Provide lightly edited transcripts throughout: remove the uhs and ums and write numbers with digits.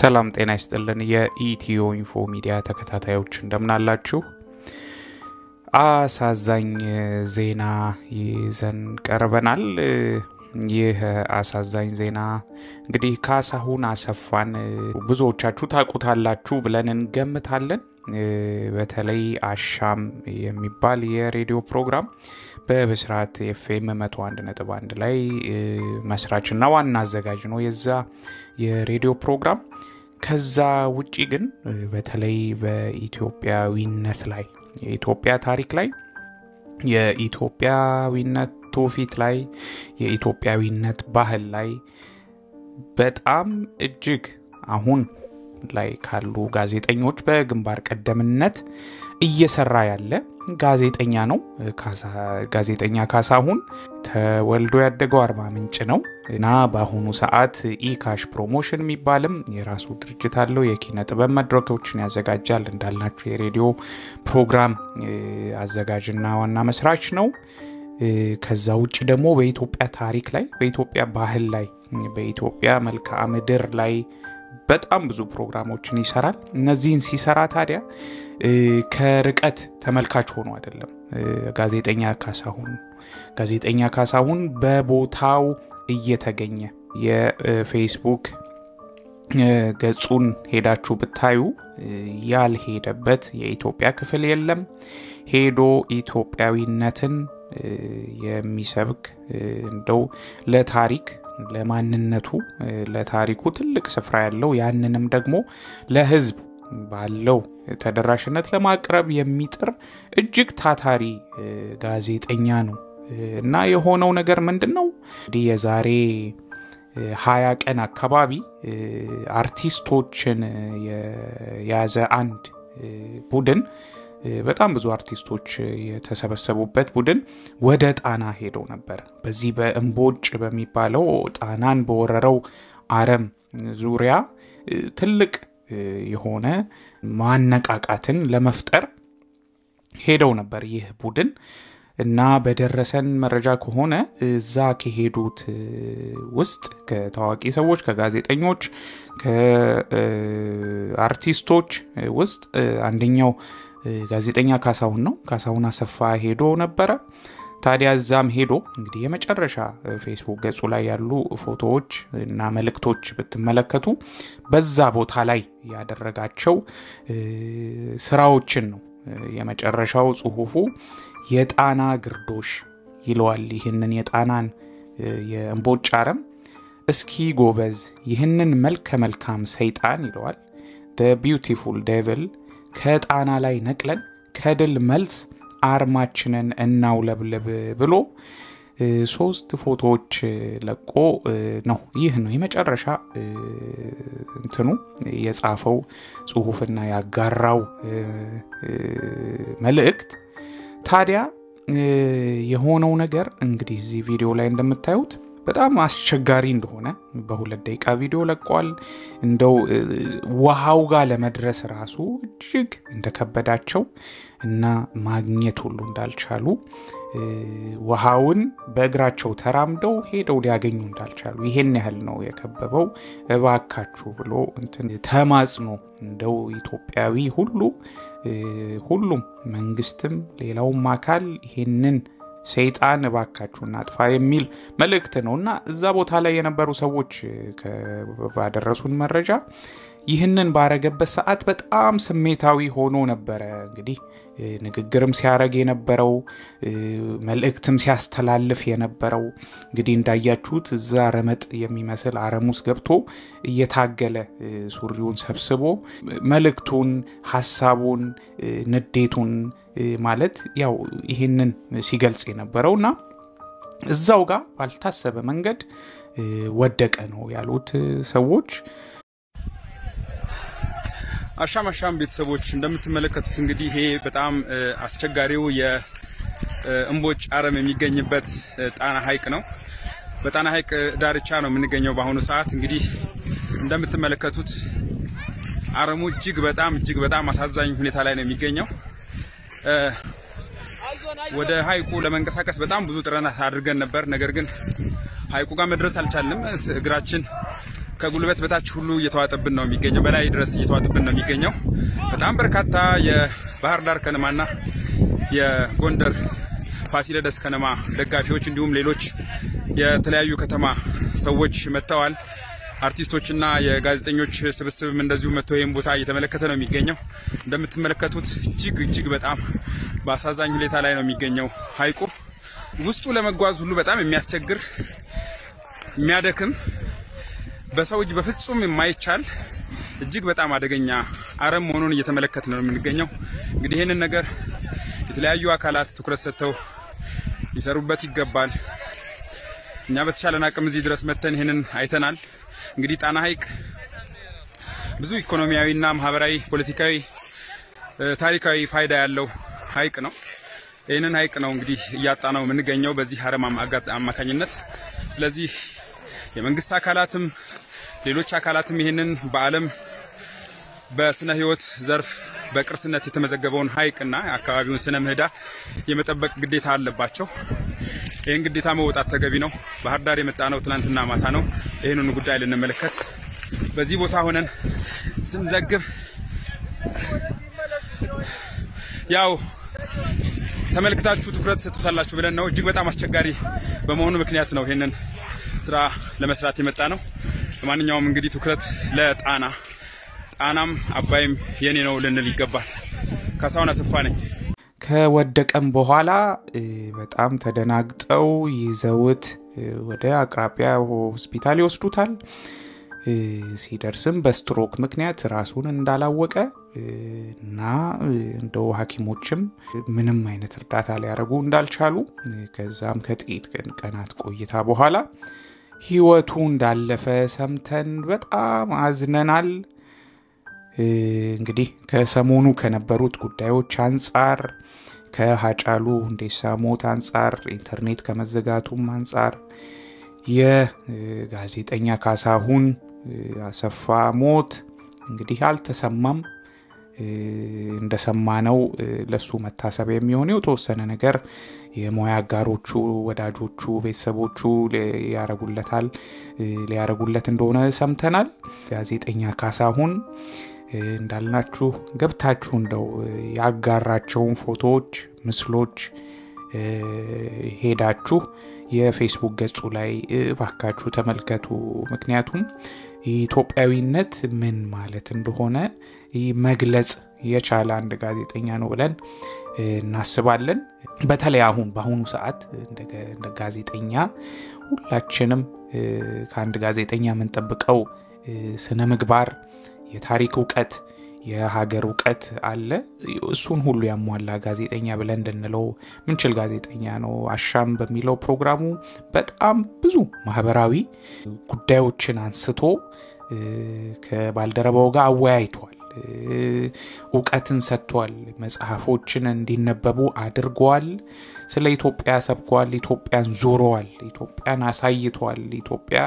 ሰላም ጤና ይስጥልን የኢትዮ ኢንፎ ሚዲያ ተከታታዮች እንደምን አላችሁ አሳዛኝ ዜና ይዘን ቀርበናል ይህ አሳዛኝ ዜና እንግዲህ ካሳሁን አሰፋን ብዙዎቻችሁ ታውቁታላችሁ ብለን እንገምታለን በተለይ አሻም የሚባል የሬዲዮ ፕሮግራም በብስራት ኤፍኤም 101.1 ላይ መስራችና ዋና አዘጋጅ ነው የዛ የሬዲዮ ፕሮግራም ከዛ ውጪ ግን በተለይ በኢትዮጵያዊነት ላይ የኢትዮጵያ ታሪክ ላይ የኢትዮጵያዊነት ቶፊት ላይ የኢትዮጵያዊነት ባህል ላይ በጣም እጅግ አሁን ላይ ካሉ ጋዜጠኞች በግንባር ቀደምነት እየሰራ ያለ ጋዜጠኛ ነው ጋዜጠኛ ካሳሁን ተወልዶ ያደገው አርባ ምንጭ ነው እና ባሁኑ ሰዓት ኢካሽ ፕሮሞሽን የሚባልም የራሱ ድርጅት አለው የኪነ ጥበብ መድረኮችን ያዘጋጃል እንዳልናችሁ የሬዲዮ ፕሮግራም አዘጋጅና ዋና መስራች ነው ከዛ ውጪ ደግሞ በኢትዮጵያ ታሪክ ላይ በኢትዮጵያ ባህል ላይ በኢትዮጵያ መልክዓ ምድር ላይ በጣም ብዙ ፕሮግራሞችን ይሰራል እነዚህን ሲሰራ ታዲያ ከርቀት ተመልካች ሆኖ አይደለም ጋዜጠኛ ካሳሁን በቦታው እየተገኘ የፌስቡክ ገጹን ሄዳችሁ ብታዩ ያልሄደበት የኢትዮጵያ ክፍል የለም ሄዶ ኢትዮጵያዊነትን የሚሰብክ እንደው ለታሪክ ለማንነቱ ለታሪኩ ትልቅ ስፍራ ያለው ያንንም ደግሞ ለህዝብ ባለው ተደራሽነት ለማቅረብ የሚጥር እጅግ ታታሪ ጋዜጠኛ ነው እና የሆነው ነገር ምንድነው የዛሬ 20 ቀን አካባቢ አርቲስቶችን ያዘ አንድ ቡድን በጣም ብዙ አርቲስቶች የተሰበሰቡበት ቡድን ወደ ጣና ሄደው ነበር በዚህ በእምቦጭ በሚባለው ጣናን በወረረው አረም ዙሪያ ትልቅ የሆነ ማነቃቃትን ለመፍጠር ሄደው ነበር ይህ ቡድን እና በደረሰን መረጃ ከሆነ እዛ ከሄዱት ውስጥ ከታዋቂ ሰዎች ከጋዜጠኞች ከአርቲስቶች ውስጥ አንደኛው ጋዜጠኛ ካሳሁን ነው ካሳሁን አሰፋ ሄዶ ነበር ታዲያ ዛም ሄዶ እንግዲህ የመጨረሻ ፌስቡክ ገጹ ላይ ያሉ ፎቶዎች እና መልእክቶች በትመለከቱ በዛ ቦታ ላይ ያደረጋቸው ስራዎችን ነው የመጨረሻው ጽሁፉ የጣና ግርዶሽ ይሏል ይሄንን የጣናን የእምቦጭ አረም እስኪ ጎበዝ ይሄንን መልካም ሰይጣን ይሏል the beautiful devil ከጣና ላይ ነቅለን ከድል መልስ አርማችንን እናውለብለብ ብሎ ሶስት ፎቶዎች ለቆ ነው ይህ ነው የመጨረሻ እንትኑ የጻፈው ጽሁፍና ያጋራው መልእክት ታዲያ የሆነው ነገር እንግዲህ እዚህ ቪዲዮ ላይ እንደምታዩት በጣም አስቸጋሪ እንደሆነ በሁለት ደቂቃ ቪዲዮ ለቀዋል እንደው ዋሃው ጋር ለመድረስ ራሱ እጅግ እንደከበዳቸው እና ማግኘት ሁሉ እንዳልቻሉ ዋሃውን በእግራቸው ተራምደው ሄደው ሊያገኙ እንዳልቻሉ ይሄን ያህል ነው የከበበው እባካችሁ ብሎ እንትን ተማጽኖ እንደው ኢትዮጵያዊ ሁሉም መንግስትም ሌላው ማካል ይሄንን ሰይጣን ባካችሁና አጥፋ የሚል መልእክት ነውና እዛ ቦታ ላይ የነበሩ ሰዎች ባደረሱን መረጃ ይህንን ባረገበት ሰዓት በጣም ስሜታዊ ሆኖ ነበር እንግዲህ ንግግርም ሲያረግ የነበረው መልእክትም ሲያስተላልፍ የነበረው እንግዲህ እንዳያችሁት እዛ ረመጥ የሚመስል አረሙስ ገብቶ እየታገለ ሱሪውን ሰብስቦ መልእክቱን ሐሳቡን ንዴቱን ማለት ያው ይሄንን ሲገልጽ የነበረውና እዛው ጋር ባልታሰበ መንገድ ወደቀ ነው ያሉት ሰዎች አሻም ቤተሰቦች እንደምትመለከቱት እንግዲህ ይሄ በጣም አስቸጋሪው የእምቦጭ አረም የሚገኝበት ጣና ሐይቅ ነው በጣና ሐይቅ ዳርቻ ነው የምንገኘው በአሁኑ ሰዓት እንግዲህ እንደምትመለከቱት አረሙ እጅግ በጣም አሳዛኝ ሁኔታ ላይ ነው የሚገኘው ወደ ሐይቁ ለመንቀሳቀስ በጣም ብዙ ጥረት አድርገን ነበር ነገር ግን ሐይቁ ጋር መድረስ አልቻልንም እግራችን ከጉልበት በታች ሁሉ እየተዋጠብን ነው የሚገኘው በላይ ድረስ እየተዋጠብን ነው የሚገኘው በጣም በርካታ የባህር ዳር ከነማና የጎንደር ፋሲለደስ ከነማ ደጋፊዎች እንዲሁም ሌሎች የተለያዩ ከተማ ሰዎች መጣዋል አርቲስቶችና የጋዜጠኞች ስብስብም እንደዚሁ መጥቶ ይሄን ቦታ እየተመለከተ ነው የሚገኘው እንደምትመለከቱት እጅግ በጣም ባሳዛኝ ሁኔታ ላይ ነው የሚገኘው ሐይቁ ውስጡ ለመጓዝ ሁሉ በጣም የሚያስቸግር የሚያደክም በሰው እጅ በፍጹም የማይቻል እጅግ በጣም አደገኛ አረም ሆኖን እየተመለከተ ነው የሚገኘው እንግዲህ ይሄንን ነገር የተለያዩ አካላት ትኩረት ሰጥተው ይሰሩበት ይገባል እኛ በተሻለን አቅም እዚህ ድረስ መተን ይሄንን አይተናል እንግዲህ ጣና ሐይቅ ብዙ ኢኮኖሚያዊና ማህበራዊ ፖለቲካዊ ታሪካዊ ፋይዳ ያለው ሐይቅ ነው ይሄንን ሐይቅ ነው እንግዲህ ያጣናው ምን ገኘው በዚህ አረም አማካኝነት ስለዚህ የመንግስት አካላትም ሌሎች አካላትም ይሄንን በአለም በስነ ህይወት ዘርፍ በቅርስነት የተመዘገበውን ሐይቅና አካባቢውን ስነ ምህዳር የመጠበቅ ግዴታ አለባቸው ይሄን ግዴታ መወጣት ተገቢ ነው ባህር ዳር የመጣነው ትላንትና ማታ ነው ይሄንን ጉዳይ ለነመለከት በዚህ ቦታ ሆነን ስንዘግብ ያው ተመልክታችሁ ትኩረት ሰጥታላችሁ ብለን ነው እጅግ በጣም አስቸጋሪ በመሆኑ ምክንያት ነው ይሄንን ስራ ለመስራት የመጣ ነው ማንኛውም እንግዲህ ትኩረት ለጣና ጣናም አባይም የኔ ነው ለነል ይገባል ካሳሁን አሰፋ ነኝ ከወደቀም በኋላ በጣም ተደናግጠው ይዘውት ወደ አቅራቢያ ሆስፒታል ይወስዱታል ሲደርስም በስትሮክ ምክንያት ራሱን እንዳላወቀ እና እንደው ሐኪሞችም ምንም አይነት እርዳታ ሊያደርጉ እንዳልቻሉ ከዛም ከጥቂት ቀናት ቆይታ በኋላ ህይወቱ እንዳለፈ ሰምተን በጣም አዝነናል እንግዲህ ከሰሞኑ ከነበሩት ጉዳዮች አንፃር ከሃጫሉ እንደሳሞት አንፃር ኢንተርኔት ከመዘጋቱም አንፃር የጋዜጠኛ ካሳሁን አሰፋ ሞት እንግዲህ አልተሰማም እንደሰማነው ለሱ መታሰብ የሚሆነው ተወሰነ ነገር የሞያ ጋሮቹ ወዳጆቹ ቤተሰቦቹ ሊያረጉለት እንደሆነ ሰምተናል ጋዜጠኛ ካሳሁን እንዳልናችሁ ገብታችሁ እንደው ያጋራቸው ፎቶዎች ምስሎች ሄዳችሁ የፌስቡክ ገጹ ላይ ባካችሁ ተመልከቱ ምክንያቱም ኢትዮጵያዊነት ምን ማለት እንደሆነ ይመግለጽ የቻለ አንድ ጋዜጠኛ ነው ብለን እናስባለን በተለይ በአሁኑ ሰዓት እንደ ጋዜጠኛ ሁላችንም ከአንድ ጋዜጠኛ ምን ተጠብቀው ስነ ምግባር የታሪክ ዕውቀት የሀገር ዕውቀት አለ እሱን ሁሉ ያሟላ ጋዜጠኛ ብለን እንደነለው ምንችል ጋዜጠኛ ነው አሻም በሚለው ፕሮግራሙ በጣም ብዙ ማህበራዊ ጉዳዮችን አንስቶ ከባልደረባው ጋር አወያይቷል ዕውቀትን ሰጥቷል መጽሐፎችን እንዲነበቡ አድርጓል ስለ ኢትዮጵያ ሰብኳል ኢትዮጵያን ዞሯል ኢትዮጵያን አሳይቷል ኢትዮጵያ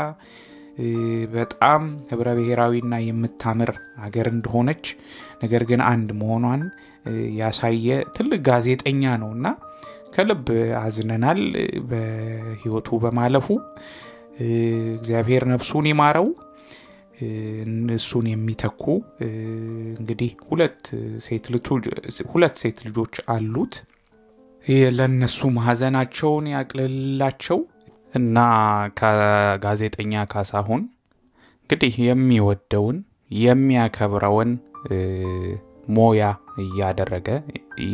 በጣም ህብረብሔራዊና የምታምር ሀገር እንደሆነች ነገር ግን አንድ መሆኗን ያሳየ ትልቅ ጋዜጠኛ ነውና ከልብ አዝነናል በህይወቱ በማለፉ እግዚአብሔር ነፍሱን ይማረው እሱን የሚተኩ እንግዲህ ሁለት ሴት ልጆች አሉት ለነሱ ማዘናቸውን ያቅልላቸው እና ጋዜጠኛ ካሳሁን እንግዲህ የሚወደውን የሚያከብረውን ሞያ ያደረገ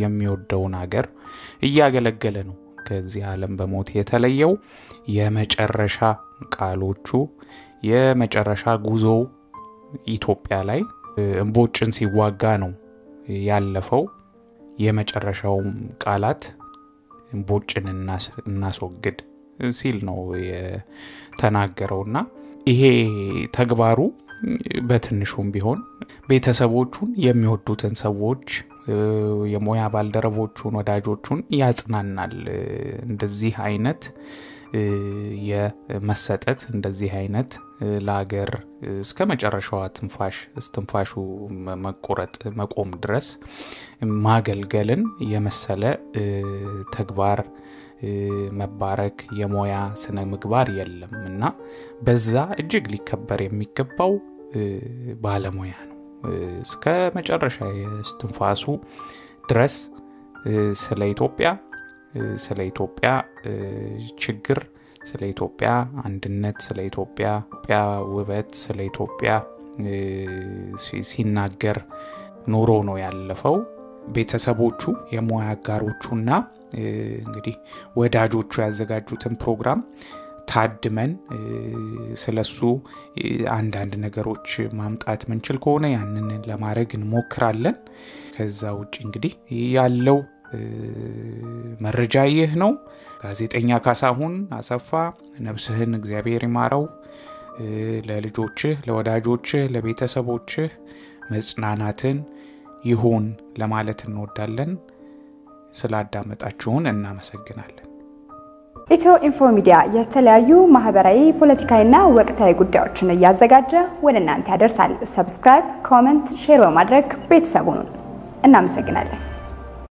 የሚወደውን ሀገር ያገለገለ ነው ከዚህ ዓለም በሞት የተለየው የመጨረሻ ቃሎቹ የመጨረሻ ጉዞ ኢትዮጵያ ላይ እንቦጭን ሲዋጋ ነው ያለፈው የመጨረሻው ቃላት እንቦጭን እናስወግድ ሲል ነው የተናገረውና ይሄ ተግባሩ በትንሹም ቢሆን ቤተሰቦቹን የሚወዱትን ሰዎች የሞያ ባልደረቦቹን ወዳጆቹን ያጽናናል እንደዚህ አይነት የመሰጠት እንደዚህ አይነት ለሀገር እስከመጨረሻው ትንፋሹ መቆረጥ መቆም ድረስ ማገልገልን የመሰለ ተግባር መባረክ የሞያ ስነ ምግባር የለምና በዛ እጅግ ሊከበር የሚገባው ባለሞያ ነው እስከ መጨረሻ እስትንፋሱ ድረስ ስለ ኢትዮጵያ ችግር ስለ ኢትዮጵያ አንድነት ስለ ኢትዮጵያ ውበት ስለ ኢትዮጵያ ሲናገር ኖሮ ነው ያለፈው ቤተሰቦቹ የሞያ አጋሮቹና እንግዲህ ወዳጆቹ ያዘጋጁትን ፕሮግራም ታድመን ስለሱ አንድ አንድ ነገሮች ማምጣት ምንችል ከሆነ ያንን ለማድረግ እንሞክራለን ከዛ ውጪ እንግዲህ ያለው መረጃ ይህ ነው ጋዜጠኛ ካሳሁን አሰፋ ነፍስህን እግዚአብሔር ይማረው ለልጆችህ ለወዳጆችህ ለቤተሰቦችህ መጽናናትን ይሁን ለማለት እንወዳለን ስላዳመጣችሁን እናመሰግናለን ኢትዮኢንፎ ሚዲያ የተለያዩ ማህበራዊ ፖለቲካዊና ወቅታዊ ጉዳዮችን ያዘጋጀ ወደ እናንተ ያደርሳል ሰብስክራይብ ኮሜንት ሼር በማድረግ ቤተሰቡን እናመሰግናለን